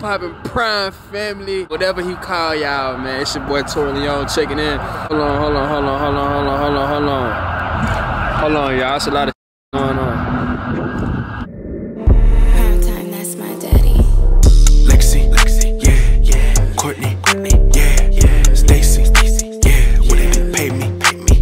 popping prime family, whatever he call y'all, man. It's your boy Tory Leon checking in. Hold on, y'all. It's a lot of going on. Primetime, that's my daddy. Lexi, yeah. Courtney, yeah. Stacy, yeah. What they do? Pay me,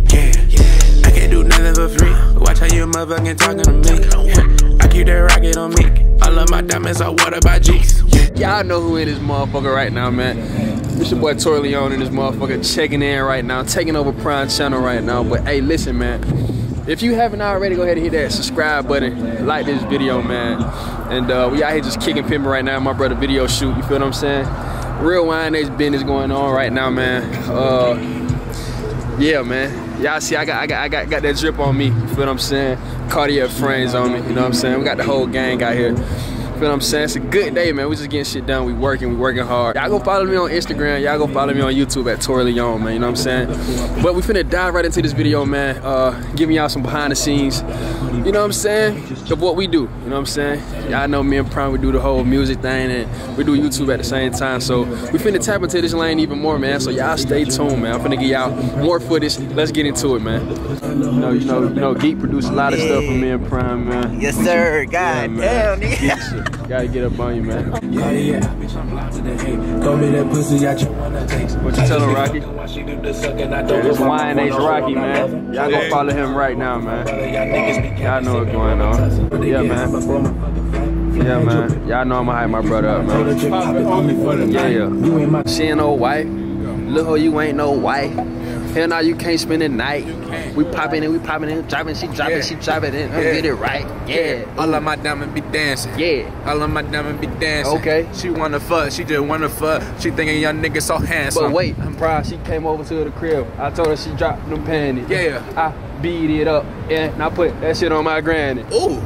yeah. I can't do nothing for free. Watch how you motherfucking talking to me. Yeah. I keep that rocket on me. I love my diamonds, I water by G's. Y'all know who it is, motherfucker, right now, man. It's your boy Tory Leon and this motherfucker checking in right now, taking over Prime Channel right now. But hey, listen, man, if you haven't already, go ahead and hit that subscribe button, like this video, man. And we out here just kicking pimping right now, my brother Video Shoot, you feel what I'm saying? Real YNH business going on right now, man. Yeah, man. Y'all see, I got that drip on me. You feel what I'm saying? Cartier frames on me. You know what I'm saying? We got the whole gang out here. You feel what I'm saying? It's a good day, man. We just getting shit done. We working hard. Y'all go follow me on Instagram. Y'all go follow me on YouTube at Tory Leon, man. You know what I'm saying? But we finna dive right into this video, man. Giving y'all some behind the scenes. You know what I'm saying? Of what we do. You know what I'm saying? Y'all know me and Prime, we do the whole music thing and we do YouTube at the same time. So we finna tap into this lane even more, man. So y'all stay tuned, man. I'm finna give y'all more footage. Let's get into it, man. You know, Geek produced a lot of stuff for me and Prime, man. Yes, sir. God damn, nigga. Gotta get up on you, man. Yeah. Bitch, I'm live today. Throw me that pussy out your one that takes. What you telling Rocky? It's YNH Rocky, man. Y'all gonna follow him right now, man. Y'all know what's going on. Yeah, man. Yeah, man. Y'all know I'ma hype my brother up, man. Yeah. She ain't no wife. Little, you ain't no wife. Hell no, you can't spend the night. We poppin' and we poppin' and droppin', she droppin' and I get it right. Yeah. All of my diamond be dancing. Yeah. All of my diamond be dancing. Okay. She wanna fuck, she just wanna fuck. She thinking young nigga so handsome. But wait, I'm proud. She came over to the crib. I told her she dropped them panties. Yeah. I beat it up and I put that shit on my granny. Ooh.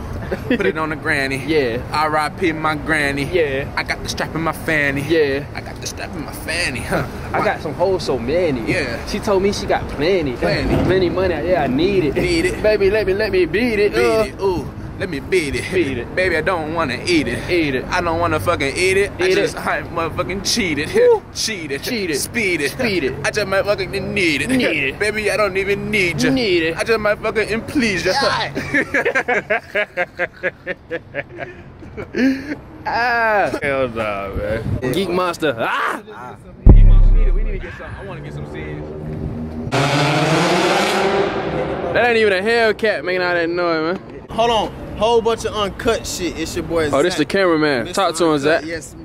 Put it on the granny. Yeah. R.I.P. my granny. Yeah. I got the strap in my fanny. Yeah. I got the strap in my fanny, huh? I got some hoes so many. Yeah. She told me she got plenty money out there. I need it. Need it. Baby, let me beat it. Beat it. Ooh. Let me beat it. Beat it. Baby, I don't wanna eat it. Eat it. I don't wanna fucking eat it. Eat I just I motherfucking cheated. Woo. Cheated. Speed it. I just might fucking need it. Need it. Baby, I don't even need you. Need it. I just might fucking implease you. Ah. Hell nah, man. Geek Monster. Ah. Geek Monster, we need to get something. I wanna get some seeds. That ain't even a Hellcat making all that noise, man. Hold on, whole bunch of uncut shit. It's your boy. Oh, this the cameraman. Mr. Talk to him, Zach. Yes,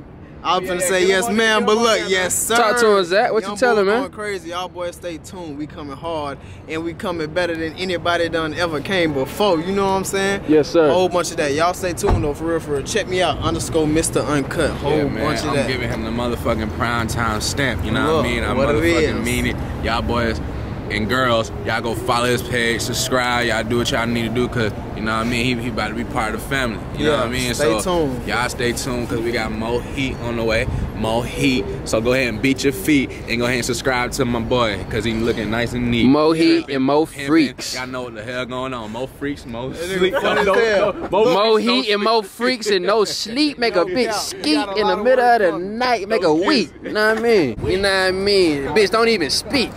I was gonna say yes, man, but look, yes, sir. Talk to him, Zach. What you telling, man? Going crazy, y'all boys. Stay tuned. We coming hard, and we coming better than anybody done ever came before. You know what I'm saying? Yes, sir. Whole bunch of that. Y'all stay tuned though, for real, for real. Check me out. _Mr. Uncut. Whole bunch of that. I'm giving him the motherfucking Primetime stamp. You know what I mean? I motherfucking mean it. Y'all boys and girls, y'all go follow his page, subscribe, y'all do what y'all need to do, cause you know what I mean, he about to be part of the family. You know what I mean? Stay tuned. Y'all stay tuned, cause we got more heat on the way, more heat. So go ahead and beat your feet and go ahead and subscribe to my boy, cause he looking nice and neat. More heat and more freaks. Y'all know what the hell going on. More freaks, more sleep. More heat and more freaks and no sleep. Make a big skeet in the middle of the night, make a week. You know what I mean? You know what I mean? Bitch, don't even speak.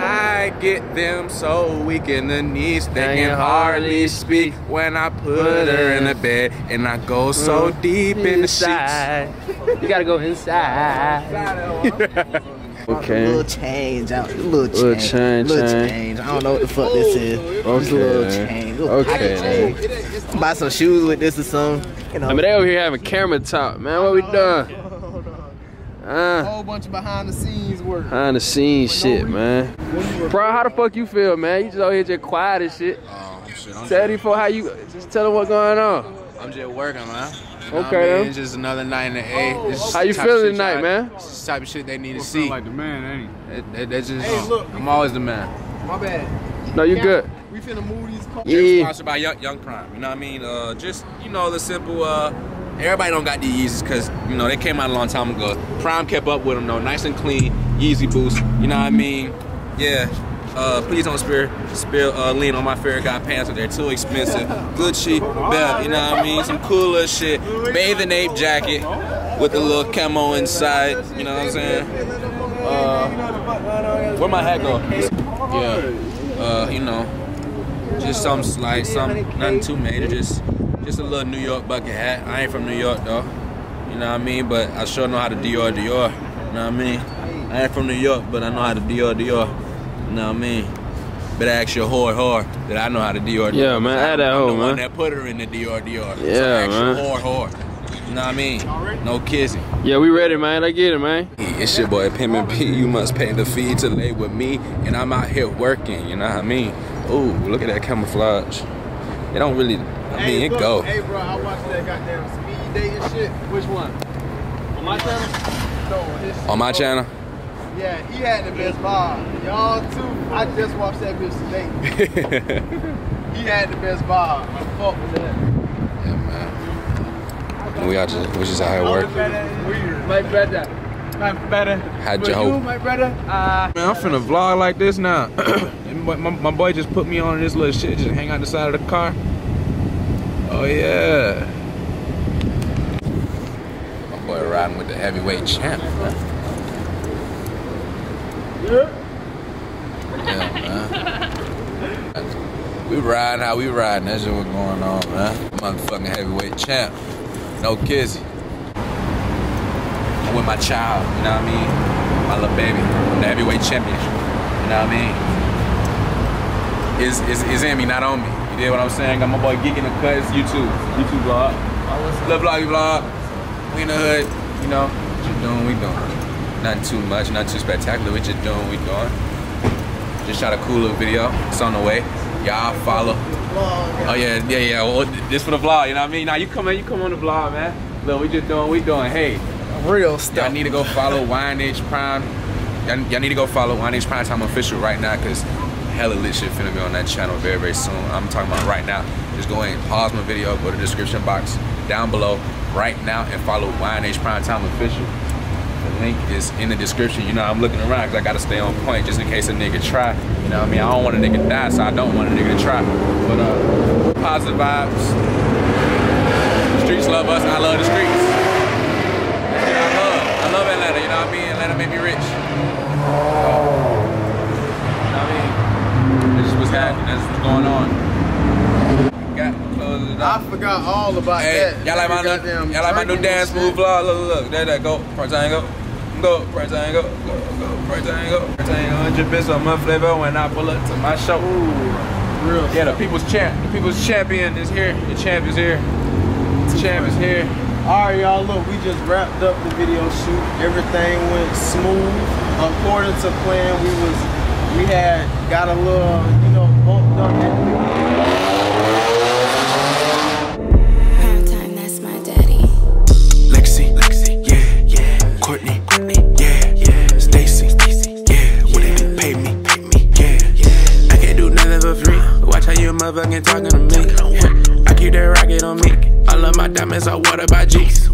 I get them so weak in the knees, they can hardly speak when I put her in the bed and I go so deep in the sheets. You gotta go inside. Okay. A little change. I don't know what the fuck this is. Okay. Just a little change. Okay. Buy some shoes with this or something. You know. I mean, they over here having camera talk, man. What we doing? A whole bunch of behind the scenes work. Behind the scenes shit, man. Bro, how the fuck you feel, man? You just out here just quiet and shit. Oh, shit. Just tell them what's going on. I'm just working, man. Okay. I mean, it's just another night in the A. How you feeling tonight, man? It's just the type of shit they need to see. I feel like the man, ain't it? That's just, hey, look, I'm always the man. My bad. No, you good. We finna move these cars. Yeah. Sponsored by Young Prime, you know what I mean? Just, you know, the simple, everybody don't got these Yeezys because, you know, they came out a long time ago. Prime kept up with them though, nice and clean, Yeezy boost, you know what I mean? Yeah, please don't lean on my fair guy pants, they're too expensive. Gucci, Bev, you know what I mean? Some cool little shit, bathing ape jacket. with the little camo inside. You know what I'm saying? Where my hat go? Yeah. You know, just something slight, something, nothing too major. Just a little New York bucket hat. I ain't from New York though. You know what I mean? But I sure know how to Dior Dior. You know what I mean? I ain't from New York, but I know how to Dior Dior. You know what I mean? Better ask your whore that I know how to Dior Dior. Yeah, man, add that hoe, man. The one that put her in the Dior Dior. Yeah, so ask man. Your whore. You know what I mean? No kissing. Yeah, we ready, man. Let's get it, man. It's your boy, Pimpin' P. You must pay the fee to lay with me, and I'm out here working. You know what I mean? Ooh, look at that camouflage. It don't really, I mean, it go. Hey, bro, I watched that goddamn speed dating shit. Which one? On my channel? No, on his channel. On my channel? Yeah, he had the best vibe. Y'all too. I just watched that bitch today. He had the best vibe. I fuck with that. Yeah, man. We just out here working. My brother. My brother. How'd you hope? My brother. Man, I'm finna vlog like this now. my boy just put me on this little shit. Just hang out the side of the car. Oh, yeah. My boy riding with the heavyweight champ, man. Yeah, man. We riding how we riding. That's just what's going on, man. Motherfucking heavyweight champ. No kissy. I'm with my child, you know what I mean? My little baby. I'm the heavyweight champion. You know what I mean? It's in me, not on me. You dig what I'm saying? Got my boy Geek in the cut. It's YouTube. YouTube vlog. Little vloggy vlog. We in the hood. You know, what we doing. Not too much, not too spectacular. We just doing what we doing. Just shot a cool little video. It's on the way. Y'all follow. Oh yeah. Well, this for the vlog. You know what I mean? Now you come on the vlog, man. Look, we just doing what we doing. Hey, real stuff. Y'all need to go follow YNH Prime. Y'all need to go follow YNH Primetime official right now, cause hella lit shit finna be on that channel very, very soon. I'm talking about right now. Just go ahead and pause my video. Go to the description box down below right now and follow YNH Primetime official. The link is in the description. You know, I'm looking around because I got to stay on point just in case a nigga try. You know what I mean? I don't want a nigga to die, so I don't want a nigga to try. But positive vibes. The streets love us, and I love the streets. I love Atlanta, you know what I mean? Atlanta made me rich. You know what I mean? This is what's happening. That's what's going on. I forgot all about that. Y'all like my new dance move vlog? Look. There, go. Price angle. Go. Price angle. Go. Price angle. Price angle. 100 bits on my flavor when I pull up to my show. Ooh, real. Yeah, the people's champ. The people's champion is here. The champ is here. The champ is here. All right, y'all. Look, we just wrapped up the video shoot. Everything went smooth. According to plan, we had got a little, you know, bumped up at the motherfucking talking to me. I keep that rocket on me. I love my diamonds, I water by G's.